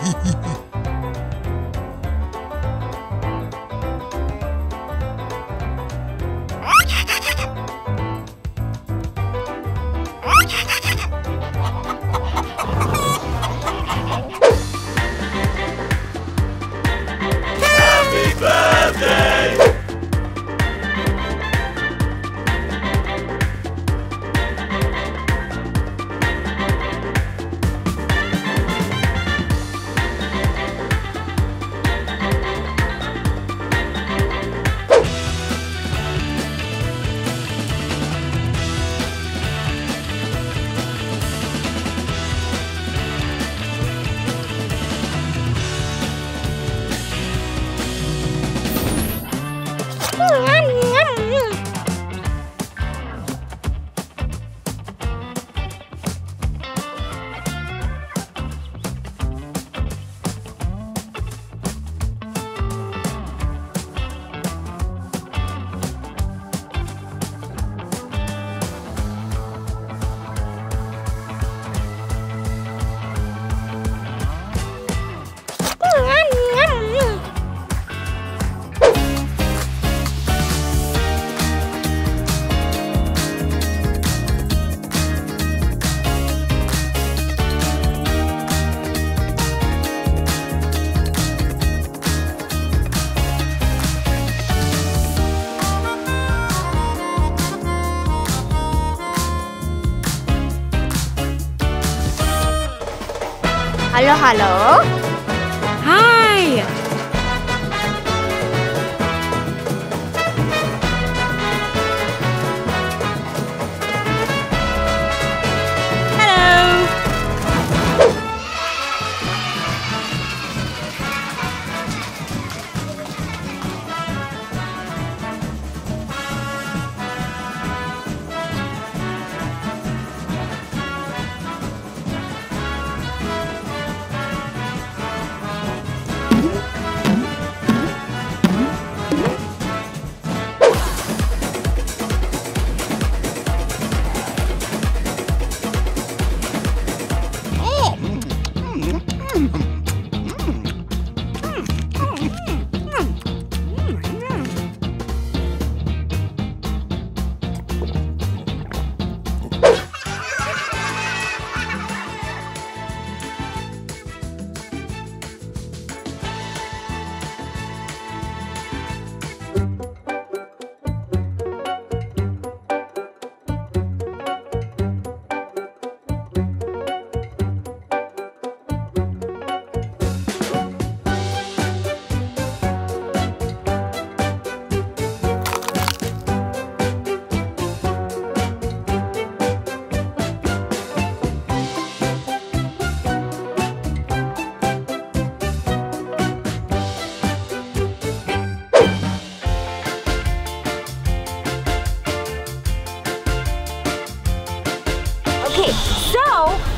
Hello, hello. Hi.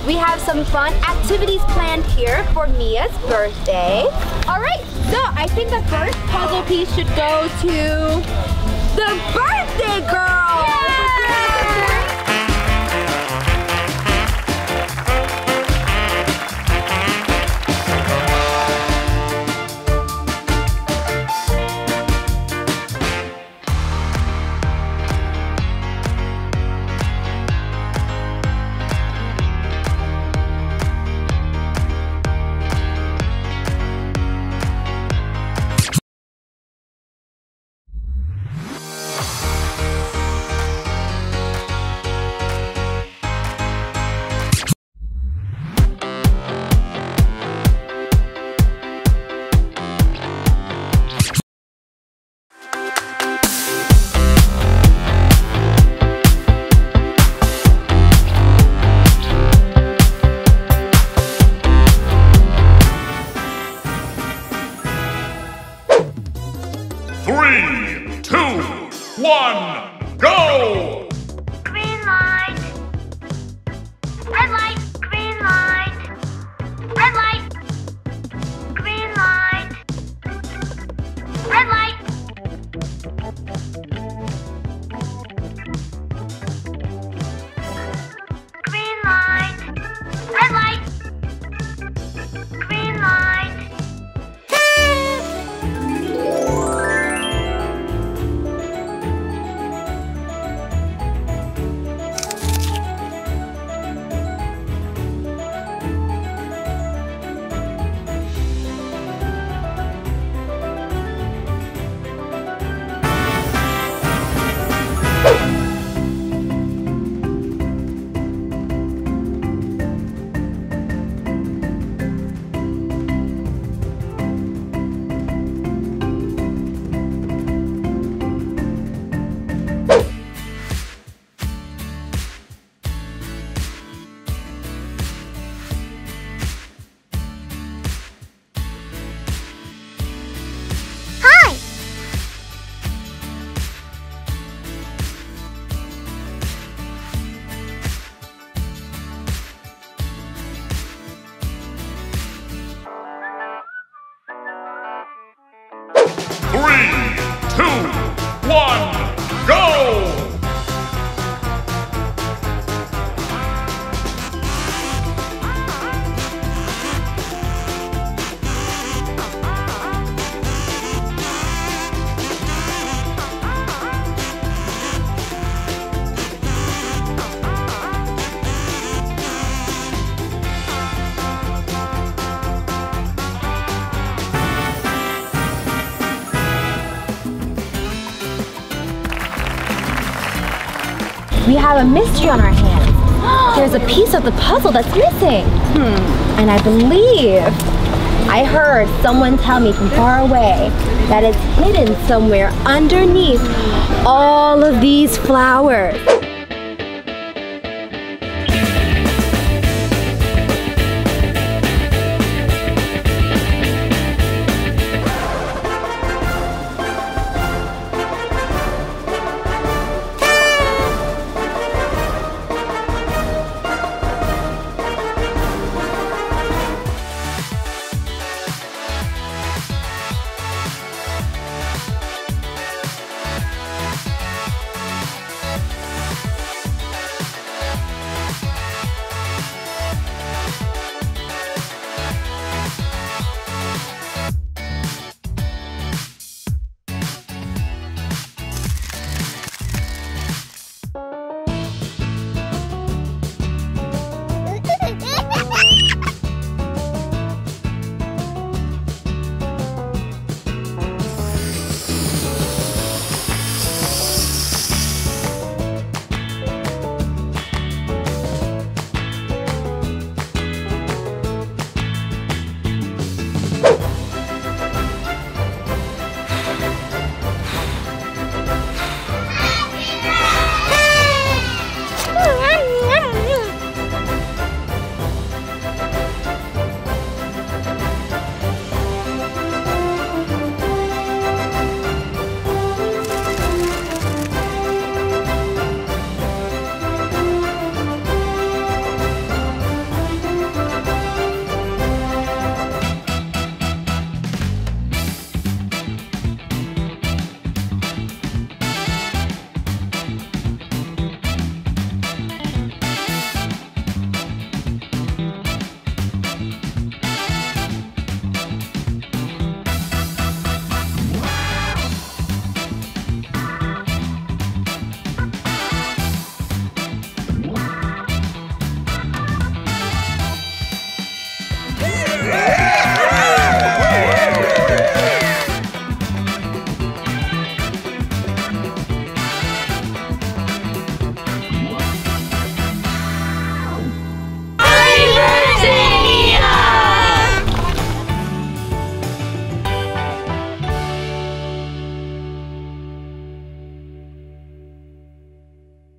We have some fun activities planned here for Mia's birthday. Alright, so I think the first puzzle piece should go to the birthday girl! Green light. We have a mystery on our hands. There's a piece of the puzzle that's missing. And I heard someone tell me from far away that it's hidden somewhere underneath all of these flowers.